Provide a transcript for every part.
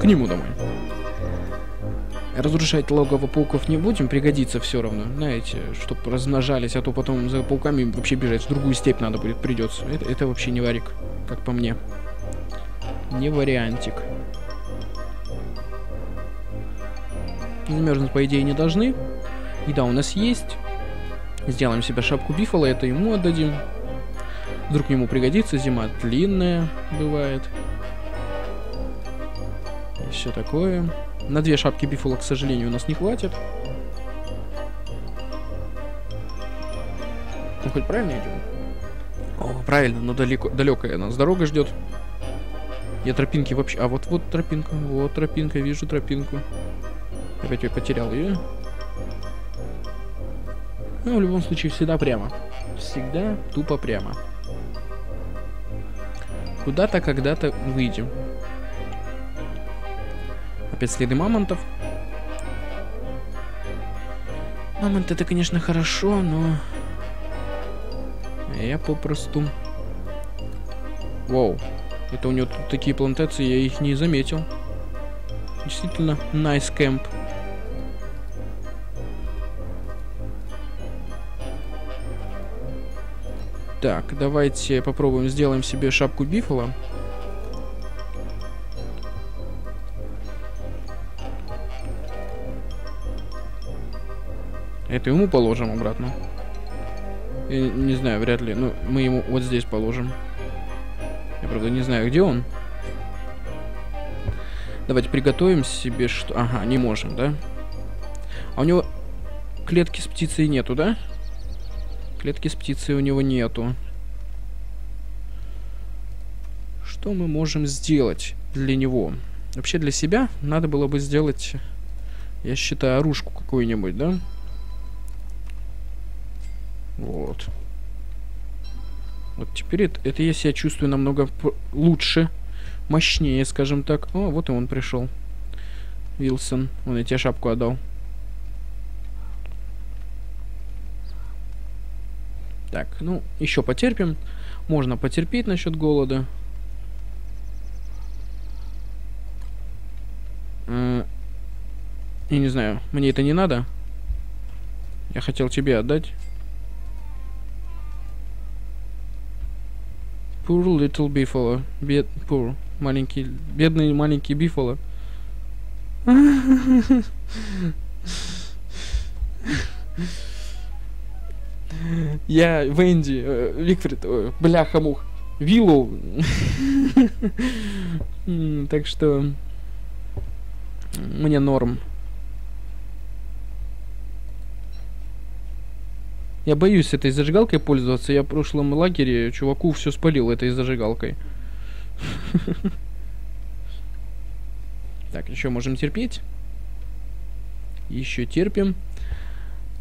К нему домой. Разрушать логово пауков не будем, пригодится все равно, знаете, чтобы размножались, а то потом за пауками вообще бежать в другую степь надо будет, придется. Это вообще не варик, как по мне. Не вариантик. Замерзнуть, по идее, не должны. Еда у нас есть. Сделаем себе шапку бифала, это ему отдадим. Вдруг ему пригодится, зима длинная бывает. И все такое. На две шапки бифала, к сожалению, у нас не хватит. Ну, хоть правильно идем? О, правильно, но далеко, далекая нас дорога ждет. Я тропинки вообще... А вот тропинка, вот тропинка, вижу тропинку. Опять я потерял ее. Ну, в любом случае, всегда прямо. Всегда тупо прямо. Куда-то, когда-то выйдем. Опять следы мамонтов. Мамонт — это, конечно, хорошо, но... Я попросту... Вау. Это у него тут такие плантации, я их не заметил. Действительно, nice camp. Так, давайте попробуем, сделаем себе шапку бифала. Это ему положим обратно. Я не знаю, вряд ли. Но мы ему вот здесь положим. Я, правда, не знаю, где он. Давайте приготовим себе что... Ага, не можем, да? А у него клетки с птицей нету, да? Клетки с птицей у него нету. Что мы можем сделать для него? Вообще для себя надо было бы сделать, я считаю, оружку какую-нибудь, да? Вот. Вот теперь это я себя чувствую намного лучше, мощнее, скажем так. О, вот и он пришел. Вилсон. Он, я тебе шапку отдал. Так, ну, еще потерпим. Можно потерпеть насчет голода. Я не знаю, мне это не надо. Я хотел тебе отдать. Poor little buffalo. Poor. Маленький, бедный маленький бифало. Я Венди, Викфрид, бляха-мух, Виллоу. Так что мне норм. Я боюсь этой зажигалкой пользоваться. Я в прошлом лагере чуваку все спалил этой зажигалкой. Так, еще можем терпеть. Еще терпим.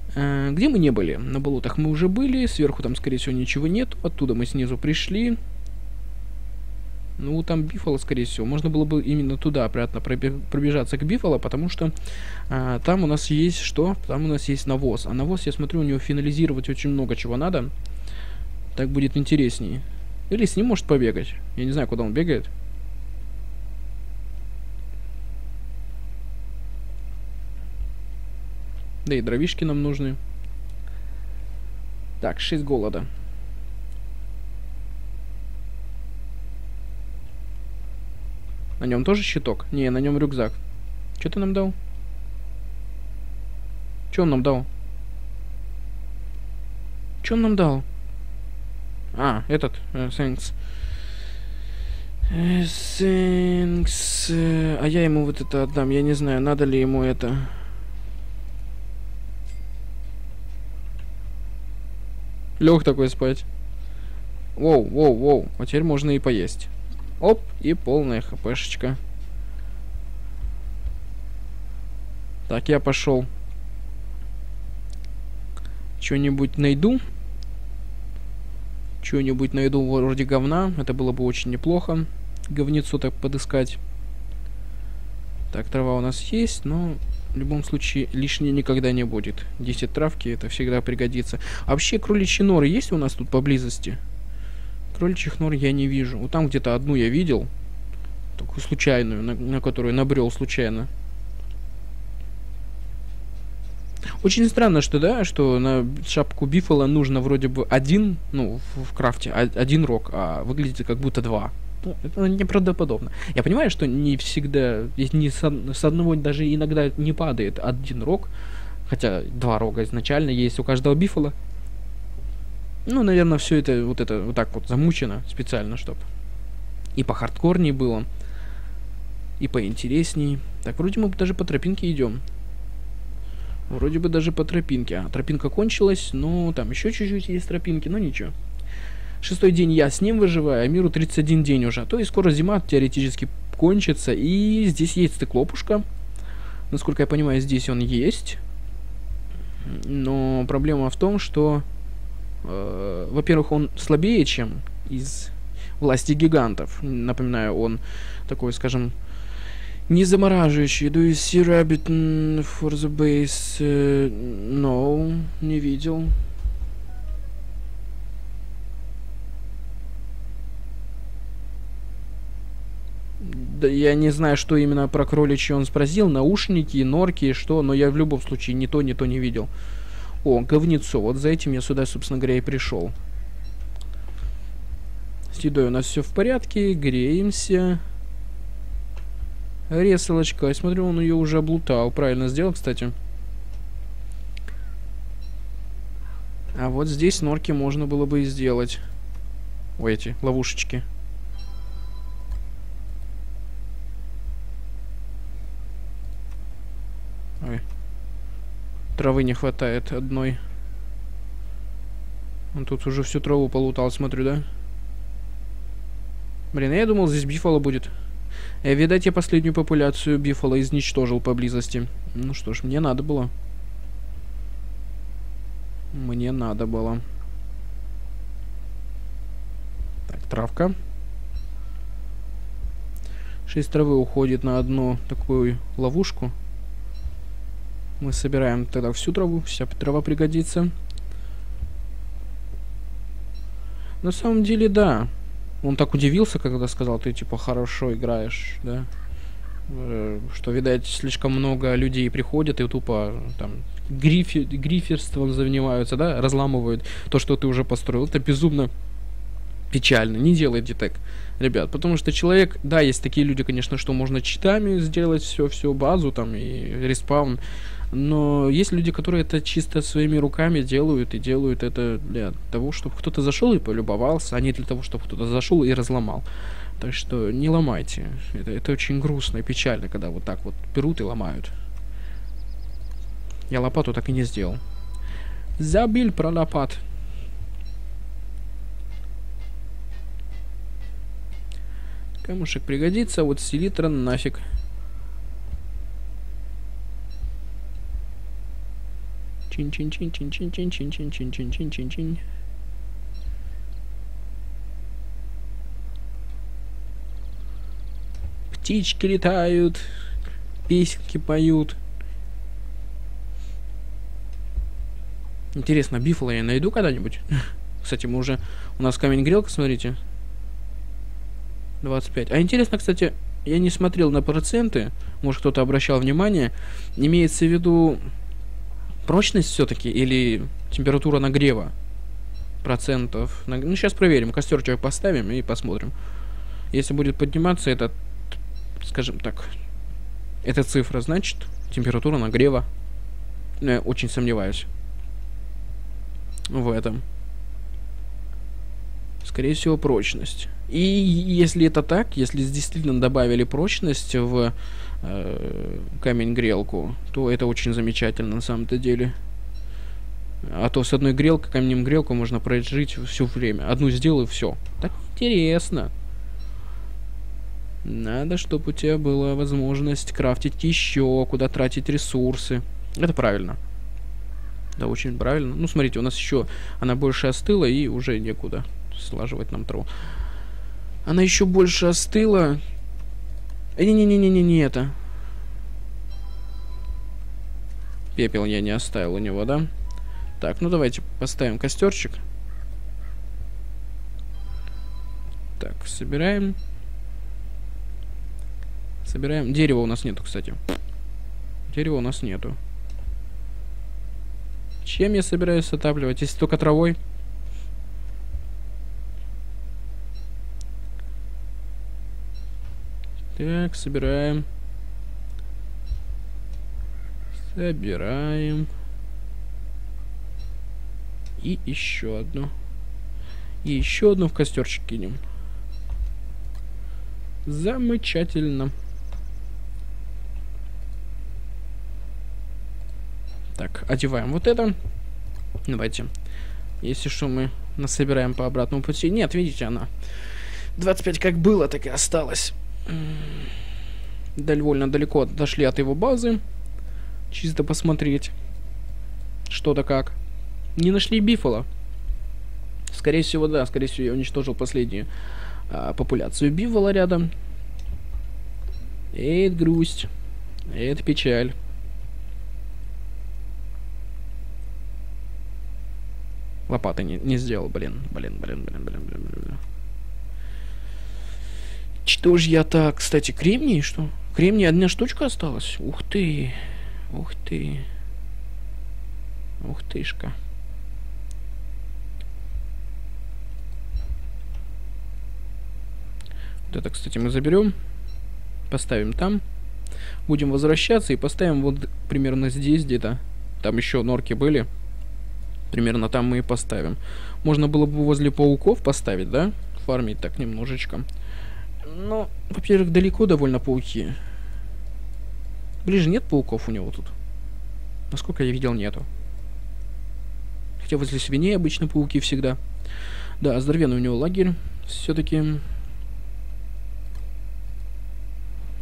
Где мы не были? На болотах мы уже были. Сверху там, скорее всего, ничего нет. Оттуда мы снизу пришли. Ну, там бифало, скорее всего. Можно было бы именно туда обратно пробежаться к бифало, потому что там у нас есть что? Там у нас есть навоз. А навоз, я смотрю, у него финализировать очень много чего надо. Так будет интереснее. Или с ним может побегать. Я не знаю, куда он бегает. Да и дровишки нам нужны. Так, 6 голода. На нем тоже щиток? Не, на нем рюкзак. Что ты нам дал? Что он нам дал? Что он нам дал? А, этот. Thanks. Thanks. А я ему вот это отдам. Я не знаю, надо ли ему это... Лег такой спать. Воу, воу, воу. А теперь можно и поесть. Оп, и полная хпшечка. Так, я пошел. Что-нибудь найду. Что-нибудь найду вроде говна. Это было бы очень неплохо. Говнецу так подыскать. Так, трава у нас есть, но... В любом случае, лишней никогда не будет. 10 травки, это всегда пригодится. А вообще, кроличьи норы есть у нас тут поблизости? Кроличьих нор я не вижу. Вот там где-то одну я видел. такую случайную, на которую набрел случайно. Очень странно, что, да, что на шапку Бифала нужно вроде бы один, ну, в крафте, один рог, а выглядит как будто два. Ну, это неправдоподобно. Я понимаю, что не всегда, не с одного даже иногда не падает один рог, хотя два рога изначально есть у каждого Бифала. Ну, наверное, все это вот так вот замучено специально, чтобы и по хардкорнее было, и поинтересней. Так, вроде мы даже по тропинке идем. Вроде бы даже по тропинке. А, тропинка кончилась, но там еще чуть-чуть есть тропинки, но ничего. Шестой день я с ним выживаю, а миру 31 день уже. То и скоро зима теоретически кончится. И здесь есть стеклопушка. Насколько я понимаю, здесь он есть. Но проблема в том, что, во-первых, он слабее, чем из власти гигантов. Напоминаю, он такой, скажем, не замораживающий. Do you see rabbit for the base? No, не видел. Да, я не знаю, что именно про кроличьи он спросил. Наушники, норки, что. Но я в любом случае ни то не видел. О, говнецо. Вот за этим я сюда, собственно говоря, и пришел. С едой у нас все в порядке. Греемся. Ресалочка. Я смотрю, он ее уже облутал. Правильно сделал, кстати. А вот здесь норки можно было бы и сделать. Ой, эти ловушечки. Ой. Травы не хватает одной. Он тут уже всю траву полутал, смотрю, да? Блин, я думал, здесь бифало будет. Видать, я последнюю популяцию бифала изничтожил поблизости. Ну что ж, мне надо было. Мне надо было. Так, травка. 6 травы уходит на одну такую ловушку. Мы собираем тогда всю траву. Вся трава пригодится. На самом деле, да. Он так удивился, когда сказал, ты типа хорошо играешь, да? Что, видать, слишком много людей приходят и тупо там гриферством занимаются, да? Разламывают то, что ты уже построил. Это безумно печально. Не делайте так, ребят. Потому что человек... Да, есть такие люди, конечно, что можно читами сделать всю базу там и респаун. Но есть люди, которые это чисто своими руками делают, и делают это для того, чтобы кто-то зашел и полюбовался, а не для того, чтобы кто-то зашел и разломал. Так что не ломайте. Это очень грустно и печально, когда вот так вот берут и ломают. Я лопату так и не сделал. Забыл про лопат. Камушек пригодится, вот селитра нафиг. Чин-чин-чин-чин-чин-чин-чин-чин-чин-чин-чин-чин-чин. Птички летают, песенки поют. Интересно, бифла я найду когда-нибудь? Кстати, мы уже... У нас камень-грелка, смотрите. 25. А интересно, кстати, я не смотрел на проценты. Может, кто-то обращал внимание. Имеется в виду... Прочность все-таки или температура нагрева процентов? Ну, сейчас проверим. Костерчик поставим и посмотрим. Если будет подниматься этот, скажем так, эта цифра, значит, температура нагрева. Но я очень сомневаюсь в этом. Скорее всего, прочность. И если это так, если действительно добавили прочность в... камень-грелку, то это очень замечательно на самом-то деле. А то с одной грелкой, камнем-грелку можно прожить все время. Одну сделаю, все. Так интересно. Надо, чтобы у тебя была возможность крафтить еще, куда тратить ресурсы. Это правильно. Да, очень правильно. Ну, смотрите, у нас еще она больше остыла и уже некуда слаживать нам траву. Она еще больше остыла. Не это. Пепел я не оставил у него, да? Так, ну давайте поставим костерчик. Так, собираем. Собираем. Дерева у нас нету, кстати. Дерева у нас нету. Чем я собираюсь отапливать? Если только травой. Так, собираем. Собираем. И еще одну. И еще одну в костерчик кинем. Замечательно. Так, одеваем вот это. Давайте. Если что, мы насобираем по обратному пути. Нет, видите, она 25 как было, так и осталось. Довольно далеко дошли от его базы. Чисто посмотреть, что да как. Не нашли Бифала. Скорее всего, да. Скорее всего, я уничтожил последнюю популяцию Бифала рядом. Это грусть. Это печаль. Лопаты не сделал, блин. Что ж я так, кстати, кремний, что? Кремний одна штучка осталась? Ух ты. Ух ты. Ух тышка. Вот это, кстати, мы заберем. Поставим там. Будем возвращаться и поставим вот примерно здесь где-то. Там еще норки были. Примерно там мы и поставим. Можно было бы возле пауков поставить, да? Фармить так немножечко. Но, во-первых, далеко довольно пауки. Ближе нет пауков у него тут? Насколько я видел, нету. Хотя возле свиней обычно пауки всегда. Да, здоровенный у него лагерь. Все-таки.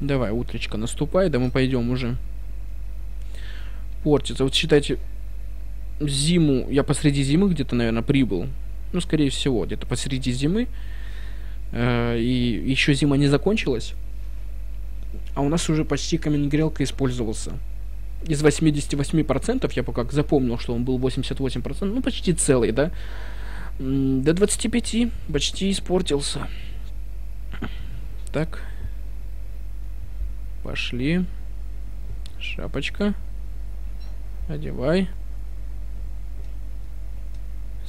Давай, утречка, наступай, да мы пойдем уже. Портится. Вот считайте... Зиму, я посреди зимы где-то, наверное, прибыл. Ну, скорее всего, где-то посреди зимы. И еще зима не закончилась. А у нас уже почти камень-грелка использовался. Из 88% я пока запомнил, что он был 88%. Ну, почти целый, да? До 25% почти испортился. Так. Пошли. Шапочка. Одевай.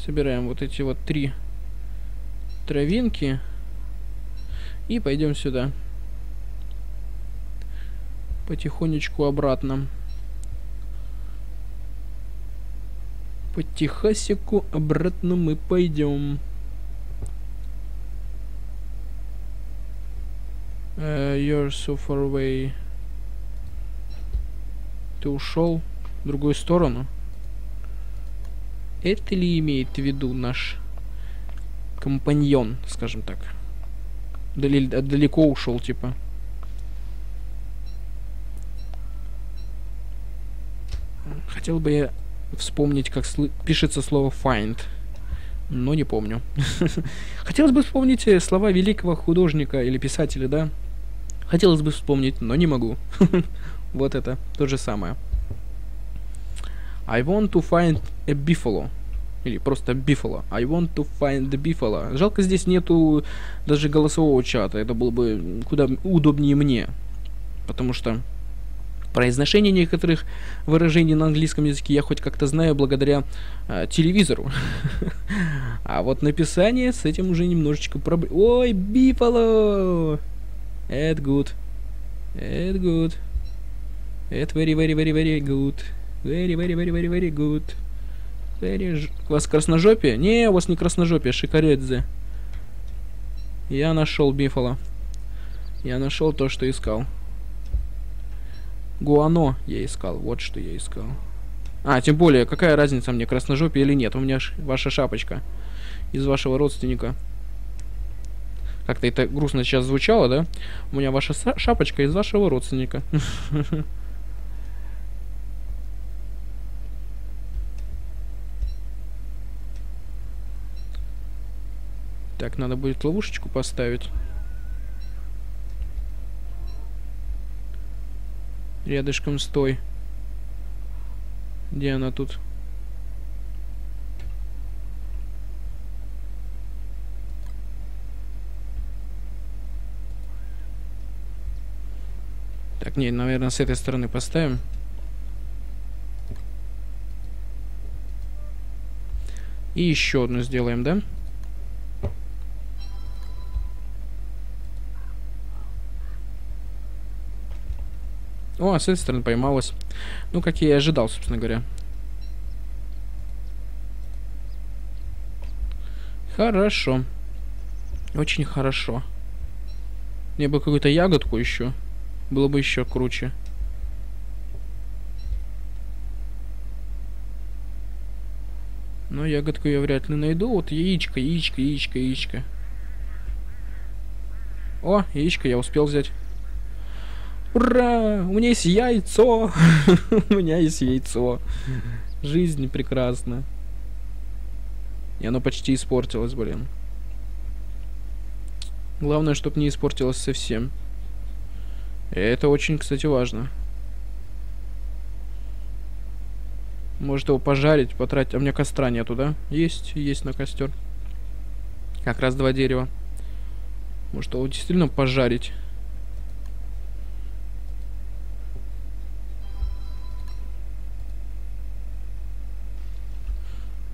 Собираем вот эти вот три травинки. И пойдем сюда. Потихонечку обратно. Потихасику обратно мы пойдем. You're so far away. Ты ушел в другую сторону. Это ли имеет в виду наш компаньон, скажем так? Далеко ушел, типа. Хотел бы я вспомнить, как пишется слово find, но не помню. Хотелось бы вспомнить слова великого художника или писателя, да? Хотелось бы вспомнить, но не могу. Вот это то же самое. I want to find a buffalo. Или просто buffalo. I want to find the buffalo. Жалко, здесь нету даже голосового чата. Это было бы куда удобнее мне. Потому что произношение некоторых выражений на английском языке я хоть как-то знаю благодаря телевизору. А вот написание с этим уже немножечко проблем. Ой, buffalo! It's good. It's good. It's very, very, very, very good. Very, very, very, very, very good. Very... У вас красножопие? Не, у вас не красножопие, шикаредзе. Я нашел Бифала. Я нашел то, что искал. Гуано я искал, вот что я искал. А, тем более, какая разница мне, красножопие или нет? У меня ваша шапочка из вашего родственника. Как-то это грустно сейчас звучало, да? У меня ваша шапочка из вашего родственника. Так, надо будет ловушечку поставить. Рядышком стой. Где она тут? Так, не, наверное, с этой стороны поставим. И еще одну сделаем, да? О, а с этой стороны поймалась. Ну, как я и ожидал, собственно говоря. Хорошо. Очень хорошо. Мне бы какую-то ягодку еще. Было бы еще круче. Но ягодку я вряд ли найду. Вот яичко, яичко, яичко, яичко. О, яичко я успел взять. Ура! У меня есть яйцо! У меня есть яйцо. Жизнь прекрасна. И оно почти испортилось, блин. Главное, чтобы не испортилось совсем. И это очень, кстати, важно. Может его пожарить, потратить. А у меня костра нету, да? Есть, есть на костер. Как раз два дерева. Может его действительно пожарить.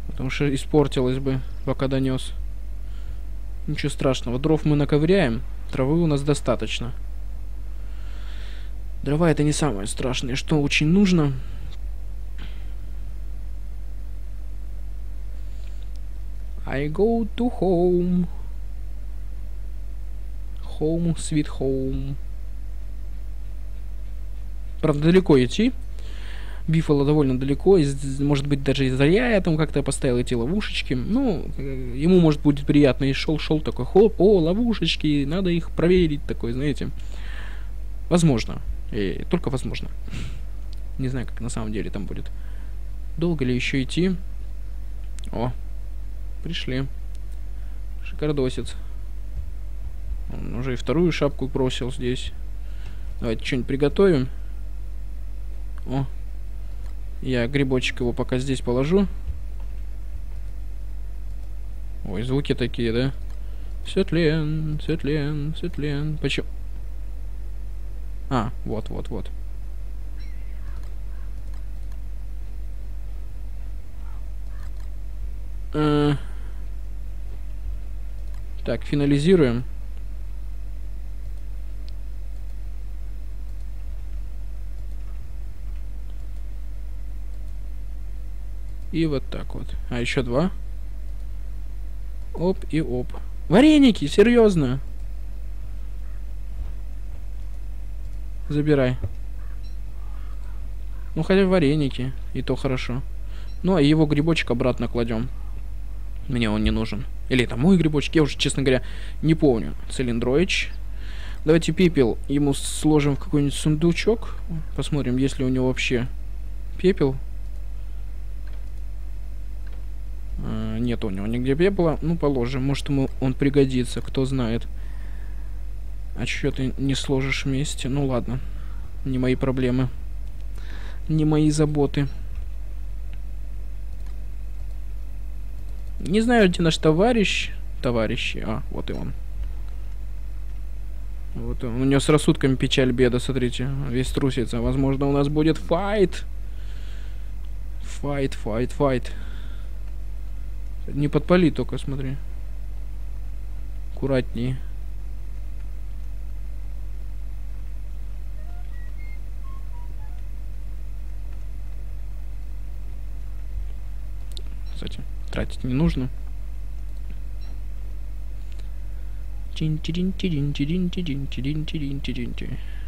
Потому что испортилось бы, пока донес. Ничего страшного. Дров мы наковыряем. Травы у нас достаточно. Дрова это не самое страшное, что очень нужно. I go to home. Home sweet home. Правда, далеко идти. Бифало довольно далеко, может быть, даже из-за я там как-то поставил эти ловушечки. Ну, ему, может, будет приятно. И шел такой, хоп, о, ловушечки, надо их проверить, такой, знаете. Возможно, и только возможно. Не знаю, как на самом деле там будет. Долго ли еще идти? О, пришли. Шикардосец. Он уже и вторую шапку бросил здесь. Давайте что-нибудь приготовим. О, я грибочек его пока здесь положу. Ой, звуки такие, да? Все тлен, все тлен, все тлен. Почему? А, вот, вот, вот. Так, финализируем. И вот так вот. А еще два. Оп и оп. Вареники, серьезно. Забирай. Ну хотя бы вареники, и то хорошо. Ну а его грибочек обратно кладем. Мне он не нужен. Или это мой грибочек, я уже, честно говоря, не помню. Цилиндроич. Давайте пепел ему сложим в какой-нибудь сундучок. Посмотрим, есть ли у него вообще пепел. Нет у него нигде пепла. Ну, положим. Может, ему он пригодится, кто знает. А чё ты не сложишь вместе? Ну, ладно. Не мои проблемы. Не мои заботы. Не знаю, где наш товарищ. Товарищи. А, вот и он. Вот он. У него с рассудками печаль, беда, смотрите. Весь трусится. Возможно, у нас будет файт. Файт, файт, файт. Не подпали только, смотри. Аккуратнее. Кстати, тратить не нужно. Чин-чин-чин-чин-чин-чин-чин-чин-чин-чин-чин.